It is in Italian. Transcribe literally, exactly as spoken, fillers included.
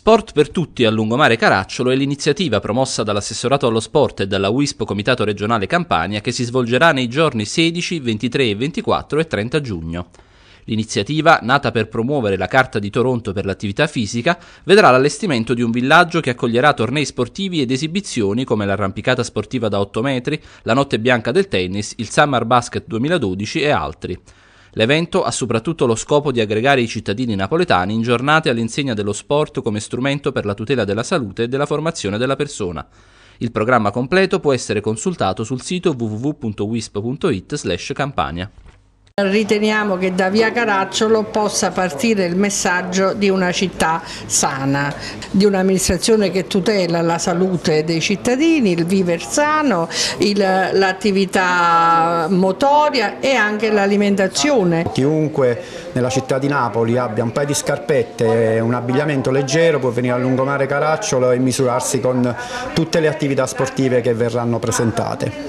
Sport per tutti a Lungomare Caracciolo è l'iniziativa promossa dall'assessorato allo sport e dalla U I S P Comitato Regionale Campania che si svolgerà nei giorni sedici, ventitré, ventiquattro e trenta giugno. L'iniziativa, nata per promuovere la Carta di Toronto per l'attività fisica, vedrà l'allestimento di un villaggio che accoglierà tornei sportivi ed esibizioni come l'arrampicata sportiva da otto metri, la notte bianca del tennis, il Summer Basket duemiladodici e altri. L'evento ha soprattutto lo scopo di aggregare i cittadini napoletani in giornate all'insegna dello sport come strumento per la tutela della salute e della formazione della persona. Il programma completo può essere consultato sul sito w w w punto wisp punto it slash campania. Riteniamo che da via Caracciolo possa partire il messaggio di una città sana, di un'amministrazione che tutela la salute dei cittadini, il viver sano, l'attività motoria e anche l'alimentazione. Chiunque nella città di Napoli abbia un paio di scarpette e un abbigliamento leggero può venire a Lungomare Caracciolo e misurarsi con tutte le attività sportive che verranno presentate.